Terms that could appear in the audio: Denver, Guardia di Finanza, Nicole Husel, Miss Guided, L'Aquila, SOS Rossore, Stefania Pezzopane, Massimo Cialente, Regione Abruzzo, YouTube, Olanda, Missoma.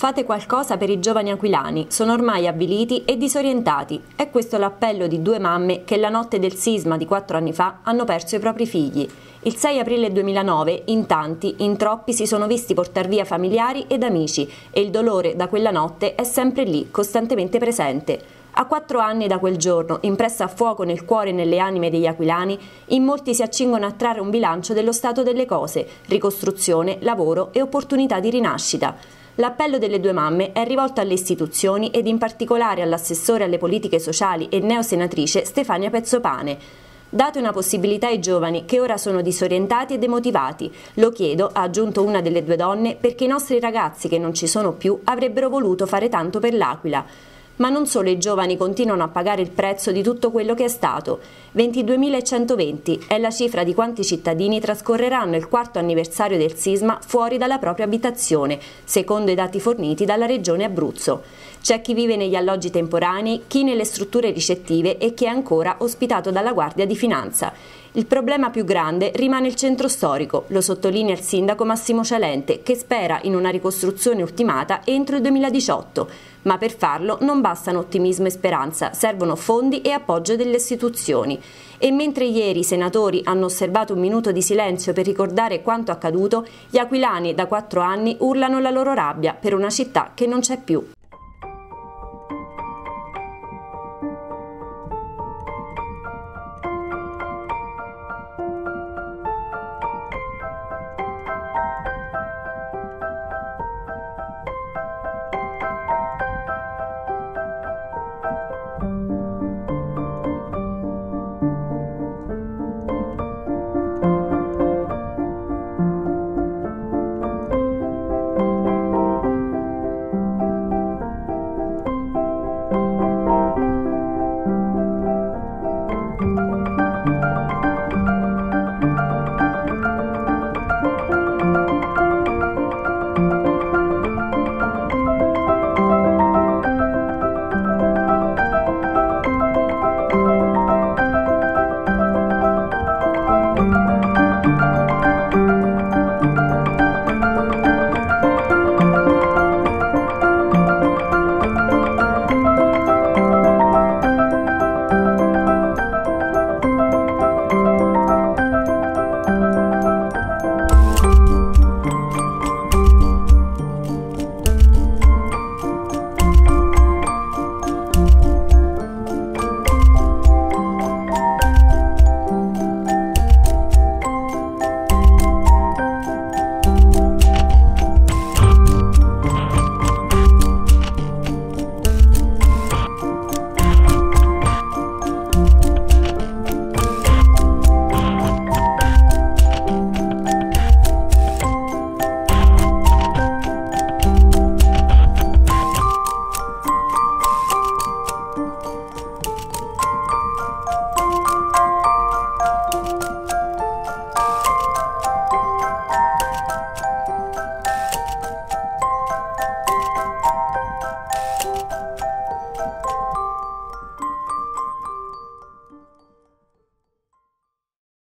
Fate qualcosa per i giovani aquilani, sono ormai avviliti e disorientati. È questo l'appello di due mamme che la notte del sisma di 4 anni fa hanno perso i propri figli. Il 6 aprile 2009 in tanti, in troppi si sono visti portar via familiari ed amici e il dolore da quella notte è sempre lì, costantemente presente. A 4 anni da quel giorno, impressa a fuoco nel cuore e nelle anime degli aquilani, in molti si accingono a trarre un bilancio dello stato delle cose, ricostruzione, lavoro e opportunità di rinascita. L'appello delle due mamme è rivolto alle istituzioni ed in particolare all'assessore alle politiche sociali e neosenatrice Stefania Pezzopane. Date una possibilità ai giovani che ora sono disorientati e demotivati. Lo chiedo, ha aggiunto una delle due donne, perché i nostri ragazzi che non ci sono più avrebbero voluto fare tanto per l'Aquila. Ma non solo i giovani continuano a pagare il prezzo di tutto quello che è stato. 22.120 è la cifra di quanti cittadini trascorreranno il 4º anniversario del sisma fuori dalla propria abitazione, secondo i dati forniti dalla Regione Abruzzo. C'è chi vive negli alloggi temporanei, chi nelle strutture ricettive e chi è ancora ospitato dalla Guardia di Finanza. Il problema più grande rimane il centro storico, lo sottolinea il sindaco Massimo Cialente, che spera in una ricostruzione ultimata entro il 2018. Ma per farlo non bastano ottimismo e speranza, servono fondi e appoggio delle istituzioni. E mentre ieri i senatori hanno osservato un minuto di silenzio per ricordare quanto accaduto, gli aquilani da 4 anni urlano la loro rabbia per una città che non c'è più.